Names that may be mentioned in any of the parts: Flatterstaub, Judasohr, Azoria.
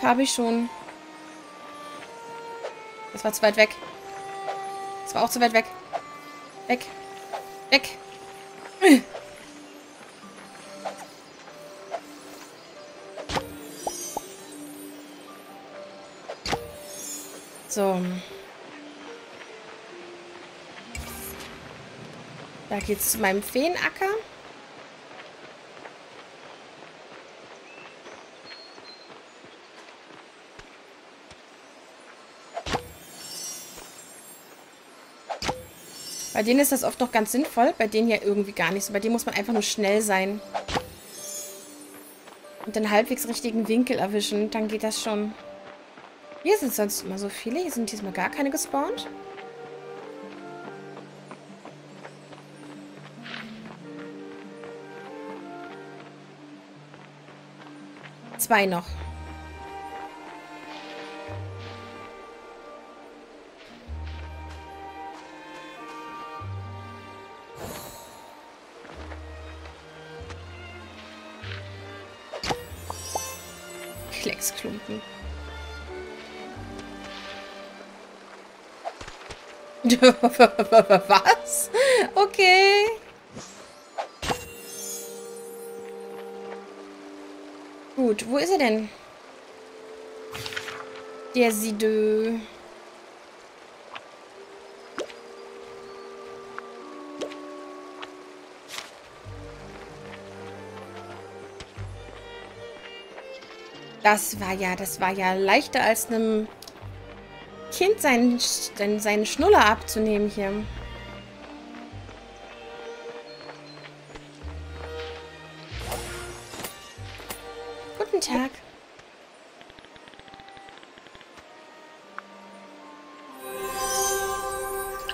5 habe ich schon. Das war zu weit weg. Das war auch zu weit weg. Weg. Weg. So. Da geht's zu meinem Feenacker. Bei denen ist das oft noch ganz sinnvoll, bei denen ja irgendwie gar nicht so. Bei denen muss man einfach nur schnell sein. Und den halbwegs richtigen Winkel erwischen, dann geht das schon. Hier sind sonst immer so viele, hier sind diesmal gar keine gespawnt. Zwei noch. Klecksklumpen. Was? Okay. Gut, wo ist er denn? Der Sidö. Das war ja leichter als einem Kind seinen Schnuller abzunehmen hier. Guten Tag.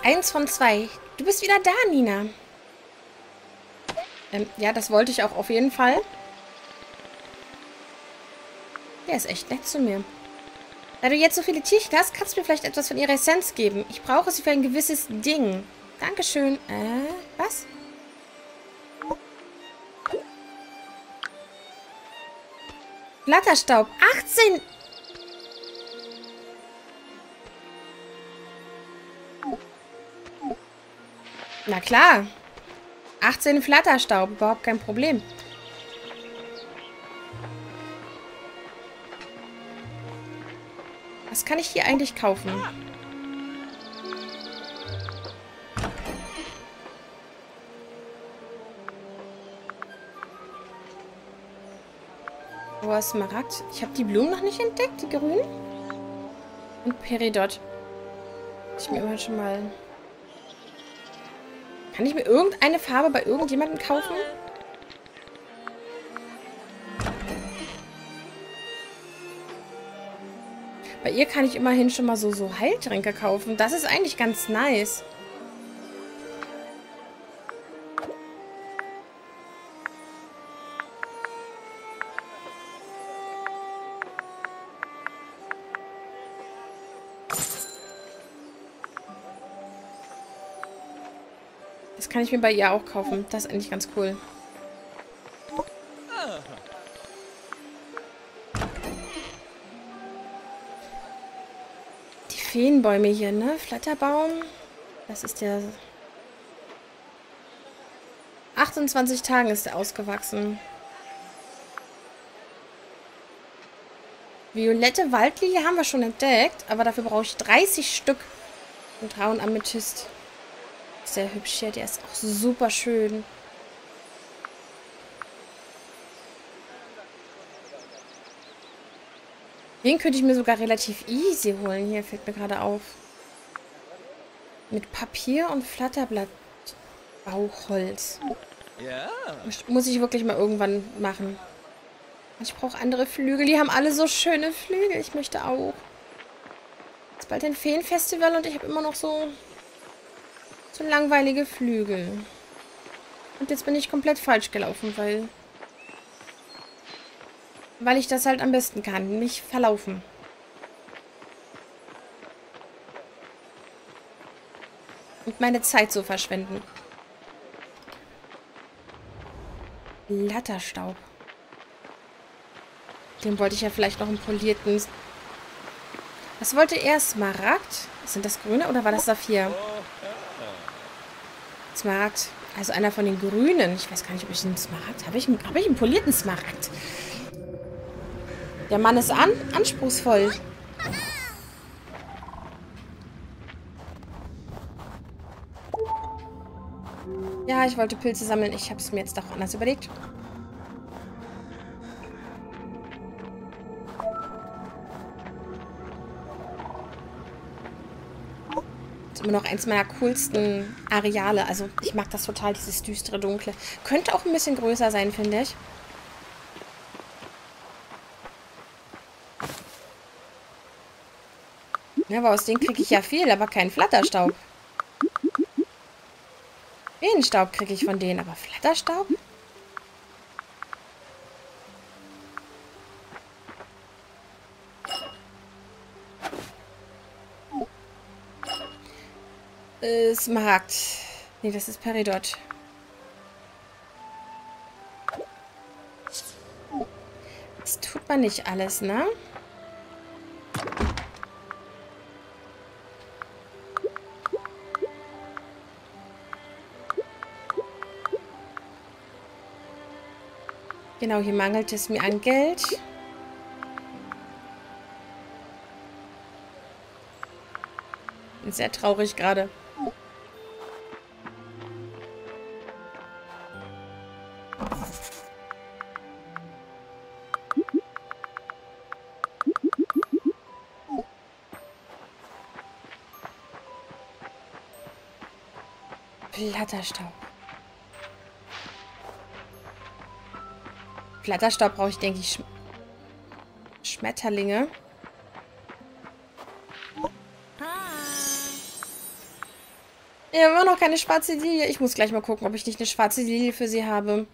Eins von zwei. Du bist wieder da, Nina. Ja, das wollte ich auch auf jeden Fall. Der ist echt nett zu mir. Da du jetzt so viele Tierchen hast, kannst du mir vielleicht etwas von ihrer Essenz geben. Ich brauche sie für ein gewisses Ding. Dankeschön. Was? Blätterstaub. 18! Na klar. 18 Flatterstaub. Überhaupt kein Problem. Was kann ich hier eigentlich kaufen? Oh, Smaragd. Ich habe die Blumen noch nicht entdeckt, die grünen. Und Peridot. Ich mir immer schon mal... Kann ich mir irgendeine Farbe bei irgendjemandem kaufen? Bei ihr kann ich immerhin schon mal so Heiltränke kaufen. Das ist eigentlich ganz nice. Das kann ich mir bei ihr auch kaufen. Das ist eigentlich ganz cool. Feenbäume hier, ne? Flatterbaum. Das ist der... 28 Tagen ist er ausgewachsen. Violette Waldlilie haben wir schon entdeckt, aber dafür brauche ich 30 Stück. Und rauen Amethyst. Sehr hübsch hier, der ist auch super schön. Den könnte ich mir sogar relativ easy holen. Hier fällt mir gerade auf. Mit Papier und Flatterblatt Bauchholz. Ja. Muss ich wirklich mal irgendwann machen. Ich brauche andere Flügel. Die haben alle so schöne Flügel. Ich möchte auch. Es ist bald ein Feenfestival und ich habe immer noch so langweilige Flügel. Und jetzt bin ich komplett falsch gelaufen, weil ich das halt am besten kann. Mich verlaufen. Und meine Zeit so verschwenden. Blätterstaub. Den wollte ich ja vielleicht noch einen polierten. Was wollte er? Smaragd? Sind das grüne oder war das Saphir? Smaragd. Also einer von den grünen. Ich weiß gar nicht, ob ich einen Smaragd... Habe ich einen polierten Smaragd? Der Mann ist anspruchsvoll. Ja, ich wollte Pilze sammeln. Ich habe es mir jetzt doch anders überlegt. Immer noch eins meiner coolsten Areale. Also ich mag das total, dieses düstere, dunkle. Könnte auch ein bisschen größer sein, finde ich. Ja, aber aus denen kriege ich ja viel, aber keinen Flatterstaub. Den Staub kriege ich von denen, aber Flatterstaub? Smaragd. Nee, das ist Peridot. Das tut man nicht alles, ne? Genau, hier mangelt es mir an Geld. Bin sehr traurig gerade. Flatterstaub. Flatterstaub brauche ich, denke ich, Schmetterlinge. Ich habe immer noch keine schwarze Lilie. Ich muss gleich mal gucken, ob ich nicht eine schwarze Lilie für sie habe.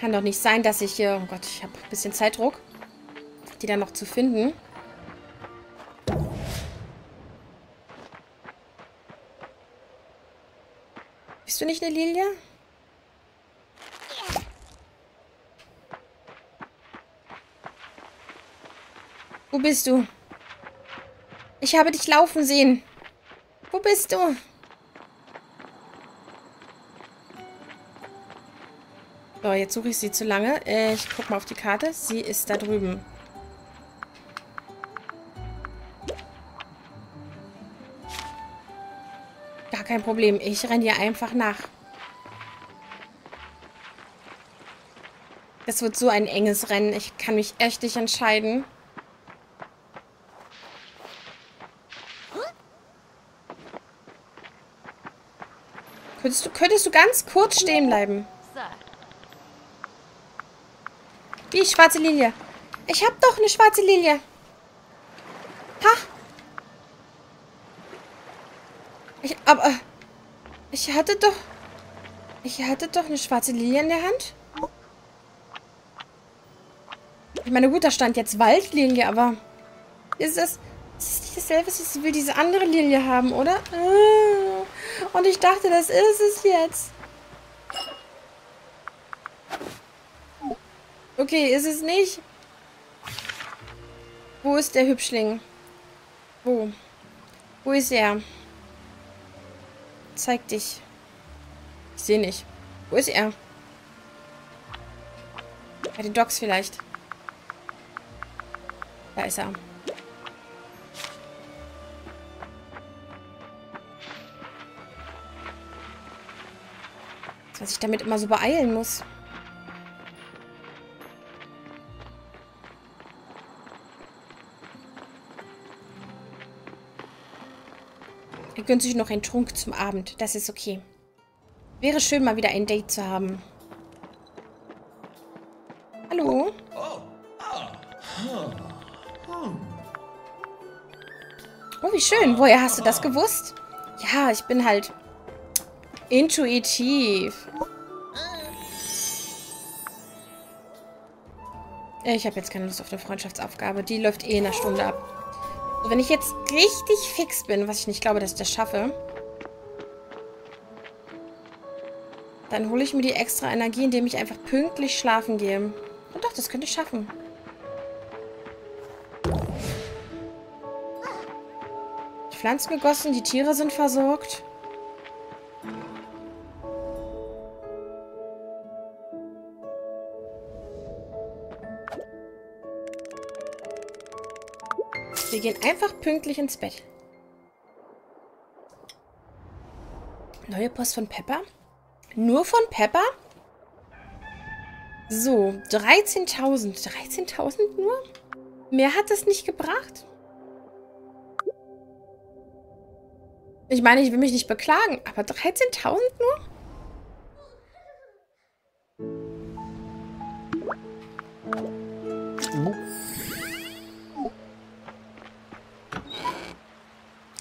Kann doch nicht sein, dass ich hier... Oh Gott, ich habe ein bisschen Zeitdruck, die dann noch zu finden. Bist du nicht eine Lilie? Wo bist du? Ich habe dich laufen sehen. Wo bist du? So, jetzt suche ich sie zu lange. Ich gucke mal auf die Karte. Sie ist da drüben. Gar kein Problem. Ich renne ihr einfach nach. Das wird so ein enges Rennen. Ich kann mich echt nicht entscheiden. Könntest du ganz kurz stehen bleiben? Die schwarze Lilie. Ich hab doch eine schwarze Lilie. Ha? Ich hatte doch eine schwarze Lilie in der Hand. Ich meine, gut, da stand jetzt Waldlilie, aber... Ist das nicht dasselbe? Sie will diese andere Lilie haben, oder? Und ich dachte, das ist es jetzt. Okay, ist es nicht? Wo ist der Hübschling? Wo? Wo ist er? Zeig dich. Ich sehe nicht. Wo ist er? Bei den Docks vielleicht. Da ist er. Dass ich damit immer so beeilen muss. Er gönnt sich noch einen Trunk zum Abend. Das ist okay. Wäre schön, mal wieder ein Date zu haben. Hallo? Oh, wie schön. Woher hast du das gewusst? Ja, ich bin halt intuitiv. Ich habe jetzt keine Lust auf eine Freundschaftsaufgabe. Die läuft eh in einer Stunde ab. So, wenn ich jetzt richtig fix bin, was ich nicht glaube, dass ich das schaffe, dann hole ich mir die extra Energie, indem ich einfach pünktlich schlafen gehe. Und doch, das könnte ich schaffen. Die Pflanzen gegossen, die Tiere sind versorgt. Wir gehen einfach pünktlich ins Bett. Neue Post von Pepper? Nur von Pepper? So, 13.000. 13.000 nur? Mehr hat es nicht gebracht. Ich meine, ich will mich nicht beklagen, aber 13.000 nur?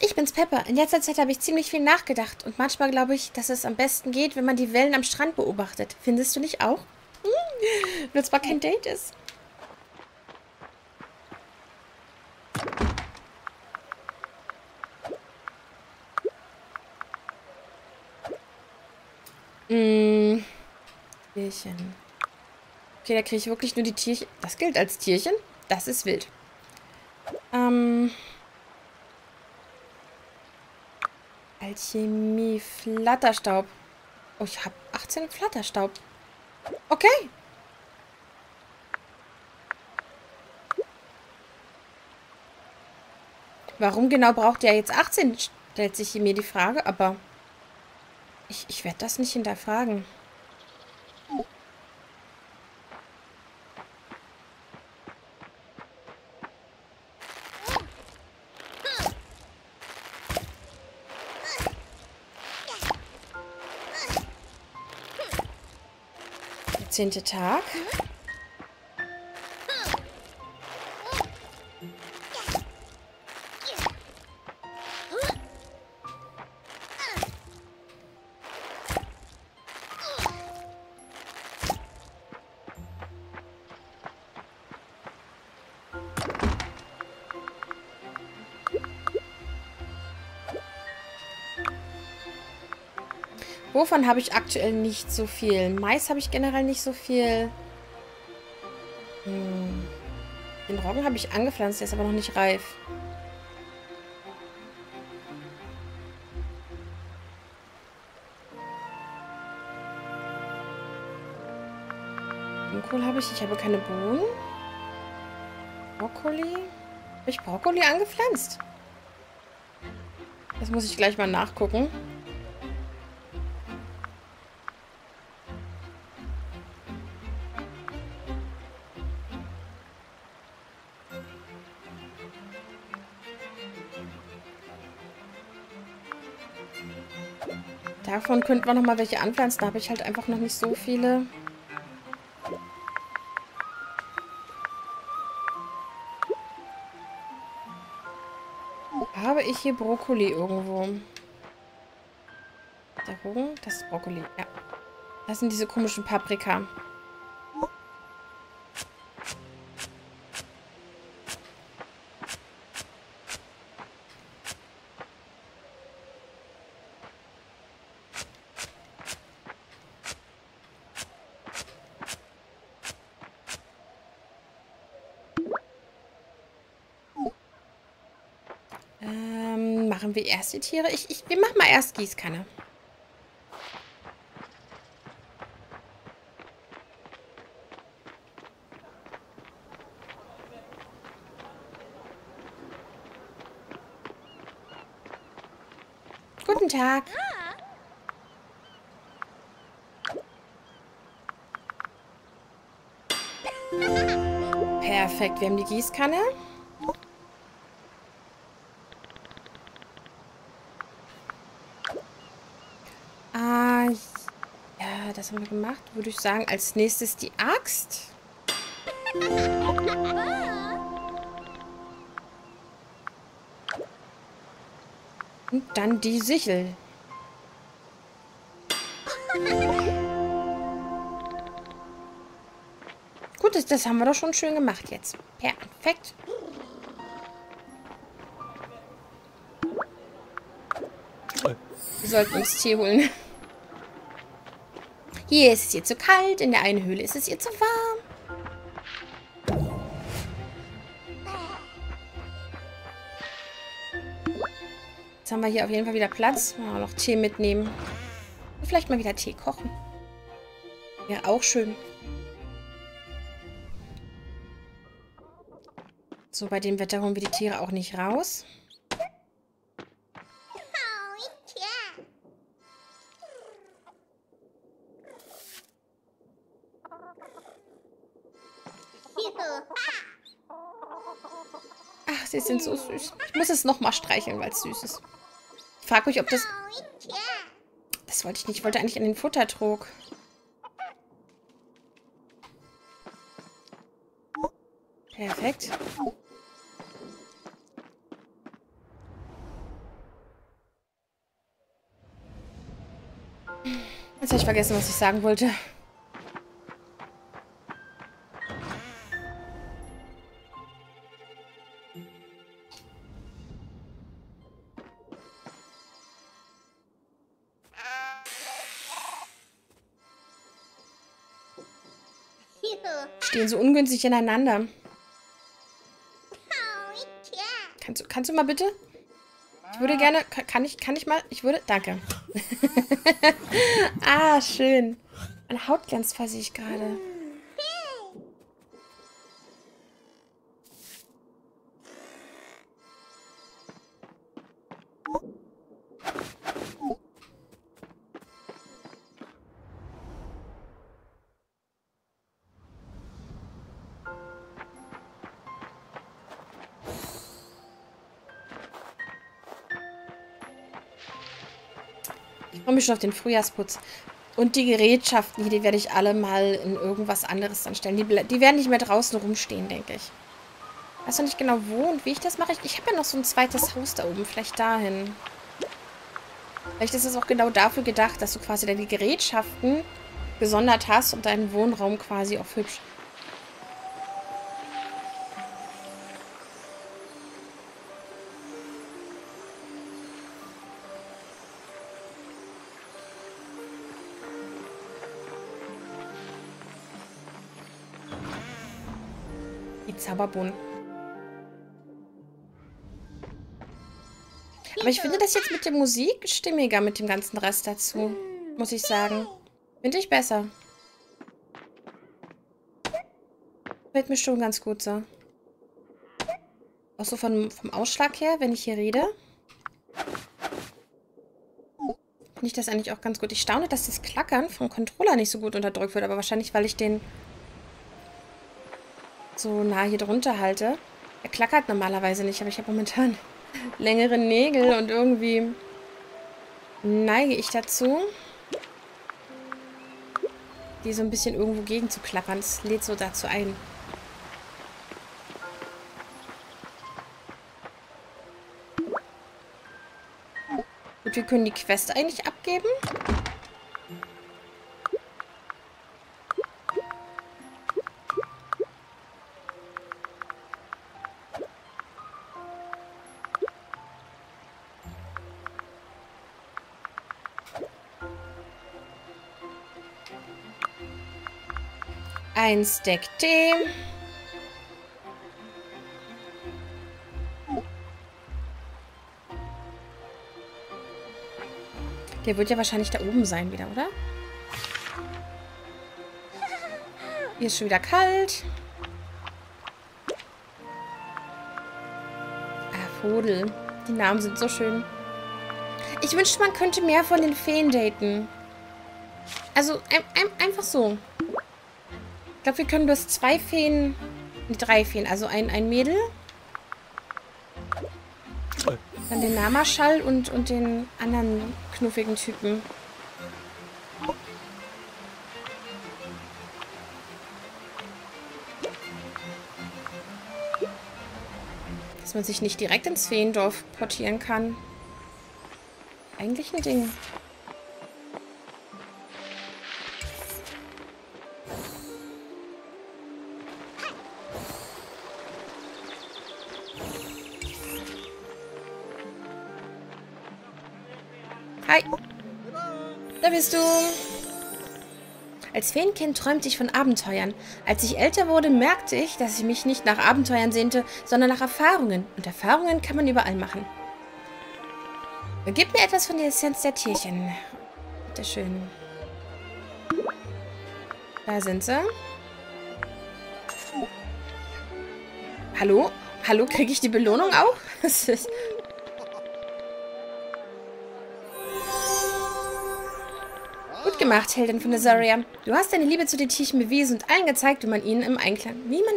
Ich bin's, Pepper. In letzter Zeit habe ich ziemlich viel nachgedacht und manchmal glaube ich, dass es am besten geht, wenn man die Wellen am Strand beobachtet. Findest du nicht auch? Hm, wenn es zwar kein Date ist. Hm. Tierchen. Okay, da kriege ich wirklich nur die Tierchen. Das gilt als Tierchen. Das ist wild. Alchemie, Flatterstaub. Oh, ich habe 18 Flatterstaub. Okay. Warum genau braucht der jetzt 18? Stellt sich mir die Frage, aber ich werde das nicht hinterfragen. Zehnter Tag. Wovon habe ich aktuell nicht so viel? Mais habe ich generell nicht so viel. Hm. Den Roggen habe ich angepflanzt, der ist aber noch nicht reif. Grünkohl habe ich, ich habe keine Bohnen. Brokkoli? Habe ich Brokkoli angepflanzt? Das muss ich gleich mal nachgucken. Davon könnten wir nochmal welche anpflanzen. Da habe ich halt einfach noch nicht so viele. Habe ich hier Brokkoli irgendwo? Da oben? Das ist Brokkoli, ja. Das sind diese komischen Paprika. Machen wir erst die Tiere? Wir machen mal erst Gießkanne. Guten Tag. Perfekt, wir haben die Gießkanne. Das haben wir gemacht. Würde ich sagen, als nächstes die Axt. Und dann die Sichel. Gut, das haben wir doch schon schön gemacht jetzt. Perfekt. Wir sollten uns Tee holen. Hier ist es ihr zu kalt, in der einen Höhle ist es ihr zu warm. Jetzt haben wir hier auf jeden Fall wieder Platz. Oh, noch Tee mitnehmen. Und vielleicht mal wieder Tee kochen. Wäre auch schön. So, bei dem Wetter holen wir die Tiere auch nicht raus. Ach, sie sind so süß. Ich muss es nochmal streicheln, weil es süß ist. Ich frage mich, ob das... Das wollte ich nicht. Ich wollte eigentlich an den Futtertrog. Perfekt. Jetzt habe ich vergessen, was ich sagen wollte. Stehen so ungünstig ineinander. Kannst du mal bitte? Ich würde gerne... Kann ich mal? Ich würde... Danke. Ah, schön. Meine Haut glänzt, fasse ich gerade. Ich freue mich schon auf den Frühjahrsputz. Und die Gerätschaften hier, die werde ich alle mal in irgendwas anderes anstellen. Die werden nicht mehr draußen rumstehen, denke ich. Ich weiß noch nicht genau, wo und wie ich das mache. Ich habe ja noch so ein zweites Haus da oben. Vielleicht dahin. Vielleicht ist es auch genau dafür gedacht, dass du quasi deine Gerätschaften gesondert hast und deinen Wohnraum quasi auch hübsch. Zauberbohnen. Aber ich finde das jetzt mit der Musik stimmiger mit dem ganzen Rest dazu, muss ich sagen. Finde ich besser. Fällt mir schon ganz gut so. Auch so vom Ausschlag her, wenn ich hier rede. Finde ich das eigentlich auch ganz gut. Ich staune, dass das Klackern vom Controller nicht so gut unterdrückt wird, aber wahrscheinlich, weil ich den so nah hier drunter halte. Er klackert normalerweise nicht, aber ich habe momentan längere Nägel und irgendwie neige ich dazu, die so ein bisschen irgendwo gegen zu klappern. Das lädt so dazu ein. Gut, wir können die Quest eigentlich abgeben. Ein Stack Tee. Der wird ja wahrscheinlich da oben sein wieder, oder? Hier ist schon wieder kalt. Ah, Fodel. Die Namen sind so schön. Ich wünschte, man könnte mehr von den Feen daten. Also, einfach so. Ich glaube, wir können bloß 3 Feen, also ein Mädel. Dann den Namaschall und den anderen knuffigen Typen. Dass man sich nicht direkt ins Feendorf portieren kann. eigentlich ein Ding. Hi. Da bist du. Als Feenkind träumte ich von Abenteuern. Als ich älter wurde, merkte ich, dass ich mich nicht nach Abenteuern sehnte, sondern nach Erfahrungen. Und Erfahrungen kann man überall machen. Gib mir etwas von der Essenz der Tierchen. Bitte schön. Da sind sie. Hallo? Hallo, kriege ich die Belohnung auch? Das ist... Gut gemacht, Heldin von Azoria. Du hast deine Liebe zu den Tierchen bewiesen und allen gezeigt, wie man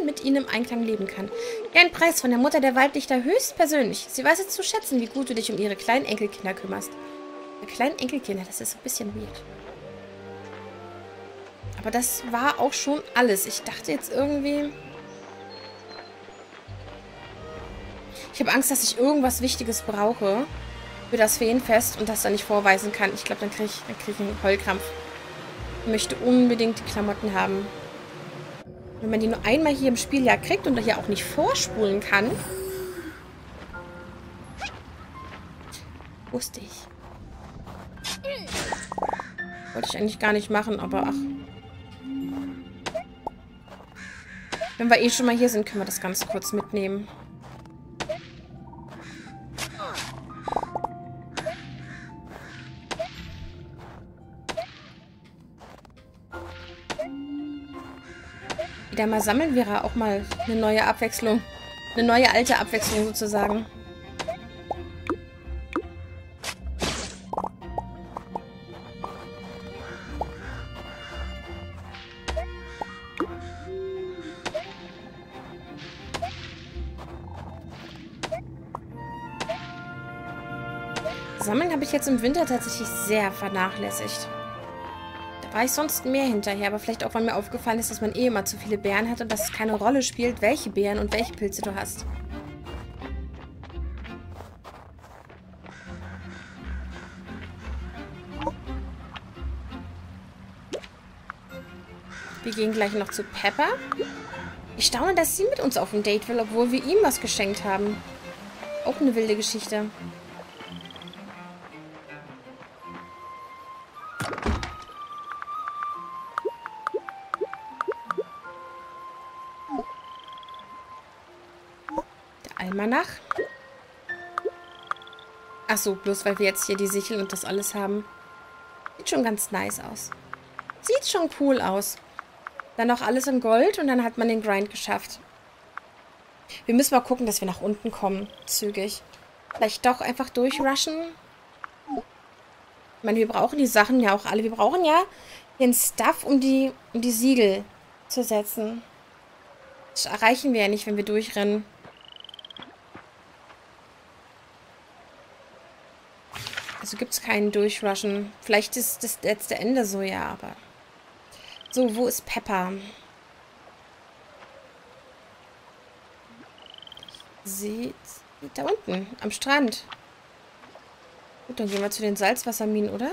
mit ihnen im Einklang leben kann. Gern Preis von der Mutter der Waldlichter höchstpersönlich. Sie weiß es zu schätzen, wie gut du dich um ihre kleinen Enkelkinder kümmerst. Die kleinen Enkelkinder, das ist ein bisschen weird. Aber das war auch schon alles. Ich dachte jetzt irgendwie... Ich habe Angst, dass ich irgendwas Wichtiges brauche. Für das Feenfest und das dann nicht vorweisen kann. Ich glaube, dann krieg ich einen Heulkrampf. Ich möchte unbedingt die Klamotten haben. Wenn man die nur einmal hier im Spiel ja kriegt und hier auch nicht vorspulen kann. Wusste ich. Wollte ich eigentlich gar nicht machen, aber ach. Wenn wir eh schon mal hier sind, können wir das ganz kurz mitnehmen. Wieder mal sammeln wäre auch mal eine neue Abwechslung. Eine neue alte Abwechslung sozusagen. Sammeln habe ich jetzt im Winter tatsächlich sehr vernachlässigt. War ich sonst mehr hinterher, aber vielleicht auch, weil mir aufgefallen ist, dass man eh immer zu viele Beeren hat und dass es keine Rolle spielt, welche Beeren und welche Pilze du hast. Wir gehen gleich noch zu Pepper. Ich staune, dass sie mit uns auf ein Date will, obwohl wir ihm was geschenkt haben. Auch eine wilde Geschichte. Einmal nach. Ach so, bloß weil wir jetzt hier die Sichel und das alles haben. Sieht schon ganz nice aus. Sieht schon cool aus. Dann auch alles in Gold und dann hat man den Grind geschafft. Wir müssen mal gucken, dass wir nach unten kommen. Zügig. Vielleicht doch einfach durchrushen. Ich meine, wir brauchen die Sachen ja auch alle. Wir brauchen ja den Stuff, um die Siegel zu setzen. Das erreichen wir ja nicht, wenn wir durchrennen. Also gibt es keinen Durchrushen. Vielleicht ist das letzte Ende so, ja, aber... So, wo ist Pepper? Seht... Da unten, am Strand. Gut, dann gehen wir zu den Salzwasserminen, oder?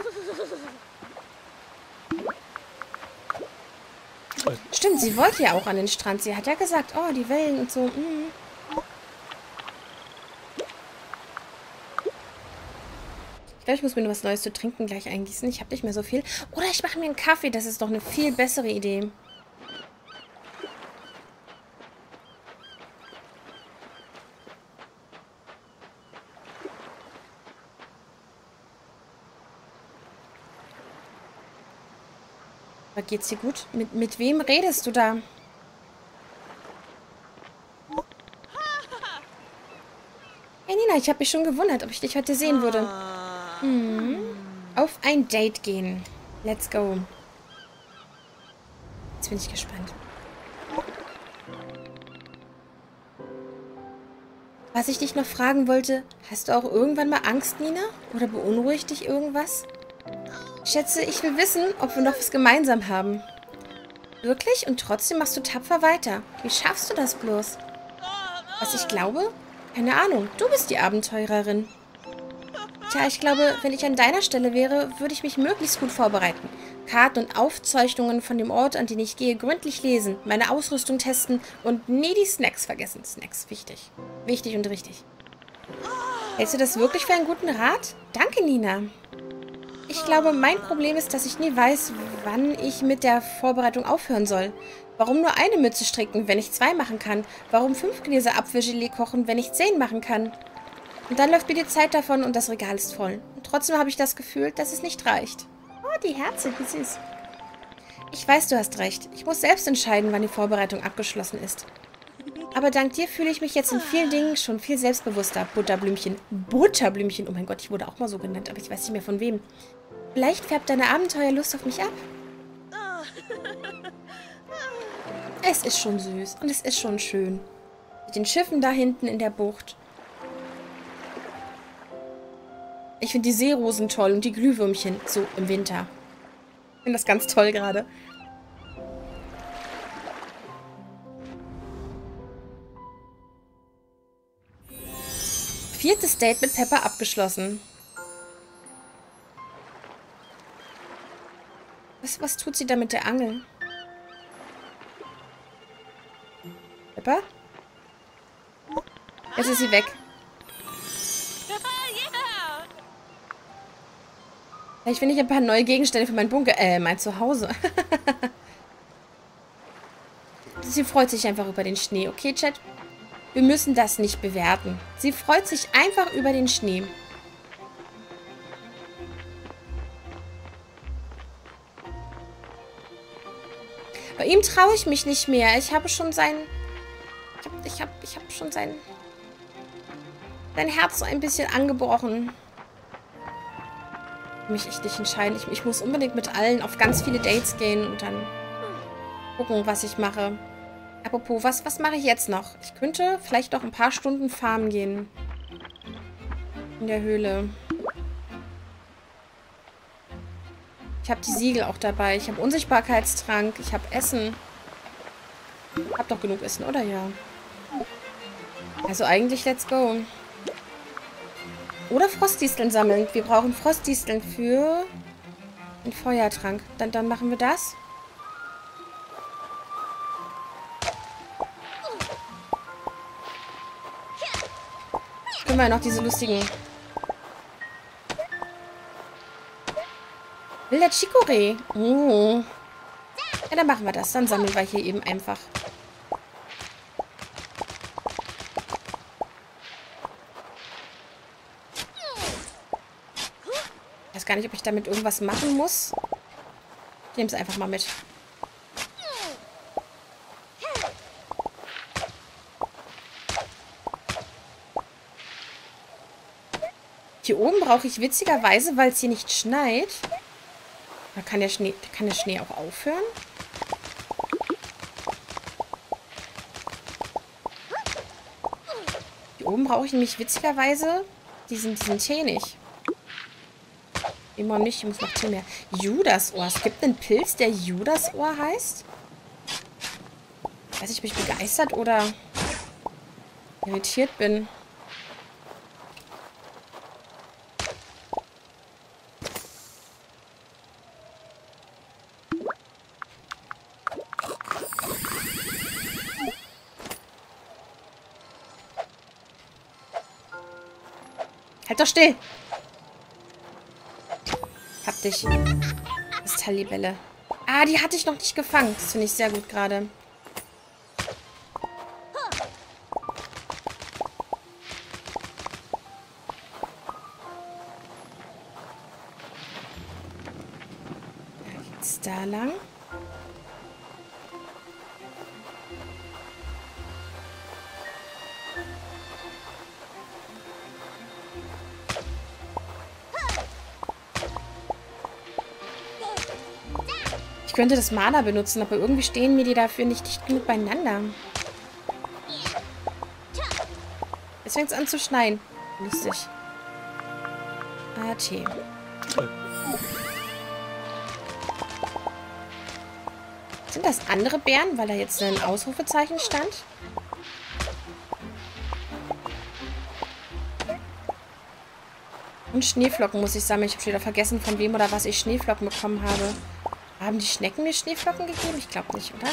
Stimmt, sie wollte ja auch an den Strand. Sie hat ja gesagt, oh, die Wellen und so. Mhm. Ich glaube, ich muss mir nur was Neues zu trinken gleich eingießen. Ich habe nicht mehr so viel. Oder ich mache mir einen Kaffee. Das ist doch eine viel bessere Idee. Aber geht's dir gut? Mit wem redest du da? Hey Nina, ich habe mich schon gewundert, ob ich dich heute sehen würde. Auf ein Date gehen. Let's go. Jetzt bin ich gespannt. Was ich dich noch fragen wollte, hast du auch irgendwann mal Angst, Nina? Oder beunruhigt dich irgendwas? Schätze, ich will wissen, ob wir noch was gemeinsam haben. Wirklich? Und trotzdem machst du tapfer weiter. Wie schaffst du das bloß? Was ich glaube? Keine Ahnung. Du bist die Abenteurerin. Tja, ich glaube, wenn ich an deiner Stelle wäre, würde ich mich möglichst gut vorbereiten. Karten und Aufzeichnungen von dem Ort, an den ich gehe, gründlich lesen, meine Ausrüstung testen und nie die Snacks vergessen. Snacks, wichtig. Wichtig und richtig. Hältst du das wirklich für einen guten Rat? Danke, Nina. Ich glaube, mein Problem ist, dass ich nie weiß, wann ich mit der Vorbereitung aufhören soll. Warum nur eine Mütze stricken, wenn ich 2 machen kann? Warum 5 Gläser Apfelgelee kochen, wenn ich 10 machen kann? Und dann läuft mir die Zeit davon und das Regal ist voll. Und trotzdem habe ich das Gefühl, dass es nicht reicht. Oh, die Herzen, wie süß. Ich weiß, du hast recht. Ich muss selbst entscheiden, wann die Vorbereitung abgeschlossen ist. Aber dank dir fühle ich mich jetzt in vielen Dingen schon viel selbstbewusster. Butterblümchen. Butterblümchen. Oh mein Gott, ich wurde auch mal so genannt, aber ich weiß nicht mehr von wem. Vielleicht färbt deine Abenteuerlust auf mich ab. Es ist schon süß und es ist schon schön. Mit den Schiffen da hinten in der Bucht. Ich finde die Seerosen toll und die Glühwürmchen, so im Winter. Ich finde das ganz toll gerade. Viertes Date mit Peppa abgeschlossen. Was tut sie da mit der Angel? Peppa? Jetzt ist sie weg. Vielleicht finde ich ein paar neue Gegenstände für meinen Bunker, mein Zuhause. Sie freut sich einfach über den Schnee, okay, Chat? Wir müssen das nicht bewerten. Sie freut sich einfach über den Schnee. Bei ihm traue ich mich nicht mehr. Ich habe schon sein... Ich habe schon sein... Sein Herz so ein bisschen angebrochen. Mich echt nicht entscheiden. Ich muss unbedingt mit allen auf ganz viele Dates gehen und dann gucken, was ich mache. Apropos, was mache ich jetzt noch? Ich könnte vielleicht noch ein paar Stunden farmen gehen. In der Höhle. Ich habe die Siegel auch dabei. Ich habe Unsichtbarkeitstrank. Ich habe Essen. Ich habe doch genug Essen, oder? Ja. Also eigentlich, let's go. Oder Frostdisteln sammeln. Wir brauchen Frostdisteln für einen Feuertrank. Dann machen wir das. Können wir noch diese lustigen... Wilder Chicorée. Oh. Ja, dann machen wir das. Dann sammeln wir hier eben einfach... Ich weiß gar nicht, ob ich damit irgendwas machen muss. Ich nehme es einfach mal mit. Hier oben brauche ich witzigerweise, weil es hier nicht schneit. Da kann der Schnee auch aufhören. Hier oben brauche ich nämlich witzigerweise diesen Tee nicht. Immer nicht, ich muss noch viel mehr. Judasohr. Es gibt einen Pilz, der Judasohr heißt. Weiß ich, ob ich begeistert oder irritiert bin. Halt doch still! Dich. Kristallibälle. Ah, die hatte ich noch nicht gefangen. Das finde ich sehr gut gerade. Geht's da lang? Ich könnte das Mana benutzen, aber irgendwie stehen mir die dafür nicht dicht genug beieinander. Jetzt fängt es an zu schneien. Lustig. Tee. Sind das andere Bären, weil da jetzt ein Ausrufezeichen stand? Und Schneeflocken muss ich sammeln. Ich habe schon wieder vergessen, von wem oder was ich Schneeflocken bekommen habe. Haben die Schnecken mir Schneeflocken gegeben? Ich glaube nicht, oder?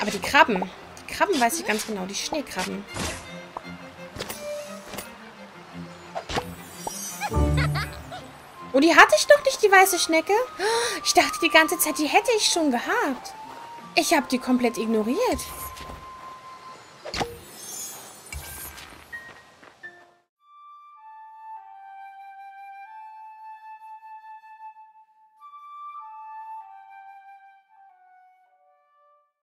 Aber die Krabben. Die Krabben weiß ich ganz genau. Die Schneekrabben. Oh, die hatte ich noch nicht, die weiße Schnecke. Ich dachte die ganze Zeit, die hätte ich schon gehabt. Ich habe die komplett ignoriert.